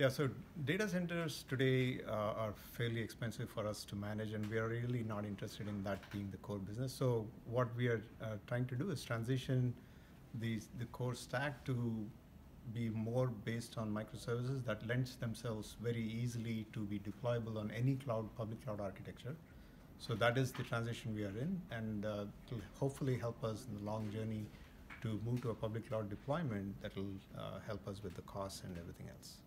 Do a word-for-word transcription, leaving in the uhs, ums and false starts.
Yeah, so data centers today uh, are fairly expensive for us to manage, and we are really not interested in that being the core business. So what we are uh, trying to do is transition these, the core stack to be more based on microservices that lends themselves very easily to be deployable on any cloud, public cloud architecture. So that is the transition we are in, and uh, it will hopefully help us in the long journey to move to a public cloud deployment that will uh, help us with the costs and everything else.